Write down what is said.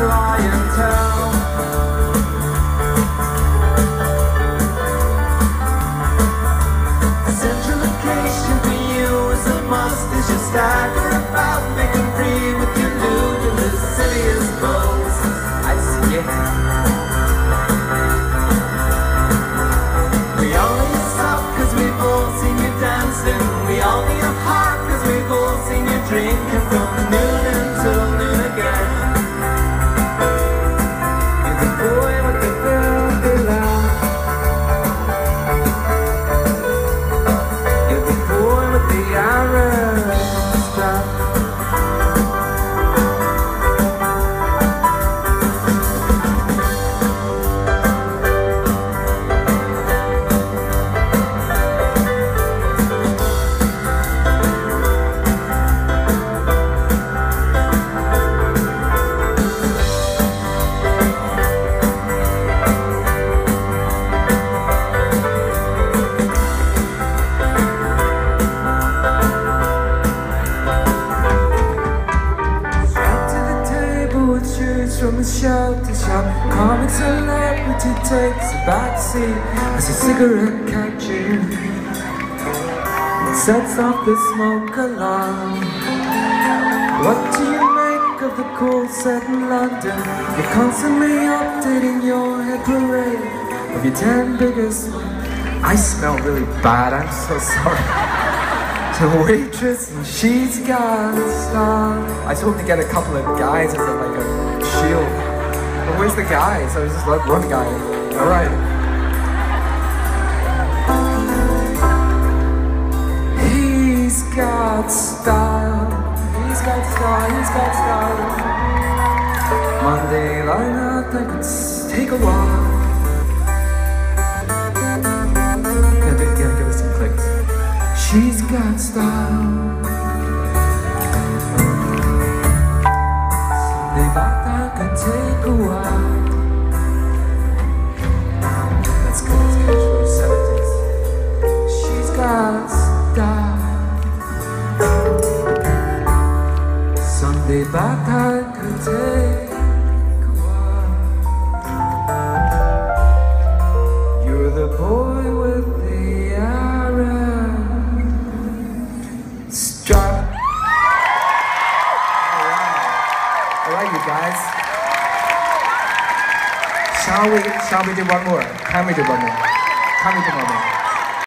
clientele. Centralization for you is a must, as you stagger about, making free with your lewd and lascivious bows. I see it. We only suck cause we've all seen you dancing. We only have heart cause we've all seen you drinking from noon until noon again. From the shelter shop, comic celebrity takes a backseat as a cigarette catches. It sets off the smoke alarm. What do you make of the cool set in London? You're constantly updating your hit parade of your 10 biggest. I smell really bad, I'm so sorry. The waitress, and she's got a star. I told him to get a couple of guys as a, like a shield. But where's the guys? I was just like one guy. Alright. He's got style. He's got style. He's got style. Monday night out, I could take a walk. She's got style. Sunday night I could take a while. That's good, that's good, she's 70s. She's got style. Sunday night I could take a while. You're the boy with the arrow. Alright, you guys. Shall we do one more? Can we do one more?